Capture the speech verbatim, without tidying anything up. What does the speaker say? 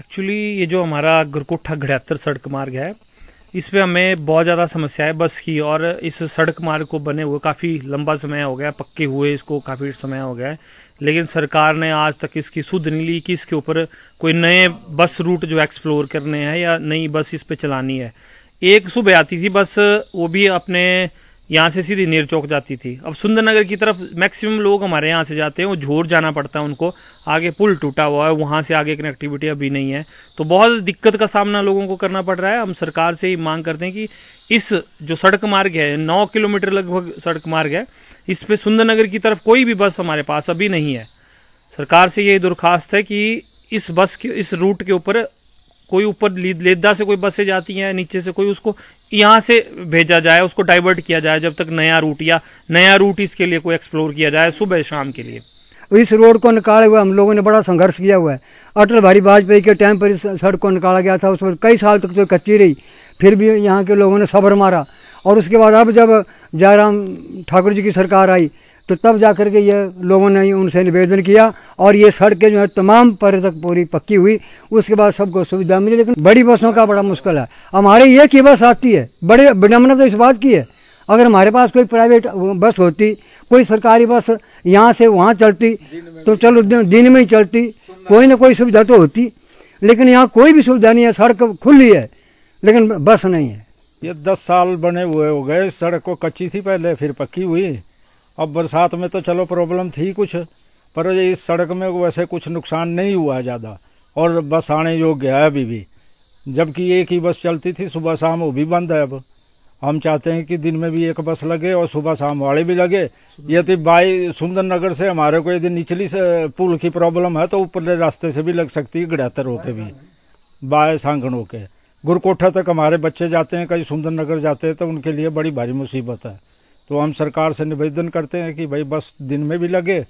Actually ये जो हमारा गुरकोटा गिडातर सड़क मार्ग है, इस पर हमें बहुत ज़्यादा समस्या है बस की। और इस सड़क मार्ग को बने हुए काफ़ी लंबा समय हो गया, पक्के हुए इसको काफ़ी समय हो गया है, लेकिन सरकार ने आज तक इसकी सुध नहीं ली कि इसके ऊपर कोई नए बस रूट जो एक्सप्लोर करने हैं या नई बस इस पर चलानी है। एक सुबह आती थी बस, वो भी अपने यहाँ से सीधी नेर चौक जाती थी। अब सुंदरनगर की तरफ मैक्सिमम लोग हमारे यहाँ से जाते हैं, वो झोर जाना पड़ता है उनको, आगे पुल टूटा हुआ है, वहाँ से आगे कनेक्टिविटी अभी नहीं है, तो बहुत दिक्कत का सामना लोगों को करना पड़ रहा है। हम सरकार से ही मांग करते हैं कि इस जो सड़क मार्ग है, नौ किलोमीटर लगभग सड़क मार्ग है, इस पर सुंदरनगर की तरफ कोई भी बस हमारे पास अभी नहीं है। सरकार से यही दरख्वास्त है कि इस बस के इस रूट के ऊपर कोई ऊपर लेदा से कोई बसें जाती हैं, नीचे से कोई, उसको यहाँ से भेजा जाए, उसको डाइवर्ट किया जाए जब तक नया रूट या नया रूट इसके लिए कोई एक्सप्लोर किया जाए सुबह शाम के लिए। इस रोड को निकाले हुए हम लोगों ने बड़ा संघर्ष किया हुआ है। अटल बिहारी वाजपेयी के टाइम पर इस सड़क को निकाला गया था, उस पर कई साल तक तो कच्ची रही, फिर भी यहाँ के लोगों ने सब्र मारा। और उसके बाद अब जब जयराम ठाकुर जी की सरकार आई तो तब जाकर के ये लोगों ने उनसे निवेदन किया और ये सड़कें जो है तमाम पर्यटक पूरी पक्की हुई, उसके बाद सबको सुविधा मिली। लेकिन बड़ी बसों का बड़ा मुश्किल है, हमारे ये की बस आती है, बड़े विडम्बना तो इस बात की है। अगर हमारे पास कोई प्राइवेट बस होती, कोई सरकारी बस यहाँ से वहाँ चलती तो चलो दिन में ही चलती, कोई ना कोई सुविधा तो होती, लेकिन यहाँ कोई भी सुविधा नहीं है। सड़क खुली है लेकिन बस नहीं है। ये दस साल बने हुए हो गए, सड़क को कच्ची थी पहले, फिर पक्की हुई। अब बरसात में तो चलो प्रॉब्लम थी कुछ, पर इस सड़क में वैसे कुछ नुकसान नहीं हुआ ज़्यादा, और बस आने योग्य है अभी भी, जबकि एक ही बस चलती थी सुबह शाम, वो भी बंद है। अब हम चाहते हैं कि दिन में भी एक बस लगे और सुबह शाम वाले भी लगे। यदि बाई सुंदरनगर से हमारे को यदि निचली से पुल की प्रॉब्लम है तो ऊपरले रास्ते से भी लग सकती है, गिडातर होके भी, बाय सांगन होके गुरकोटा तक हमारे बच्चे जाते हैं, कई सुंदरनगर जाते हैं, तो उनके लिए बड़ी भारी मुसीबत है। तो हम सरकार से निवेदन करते हैं कि भाई बस दिन में भी लगे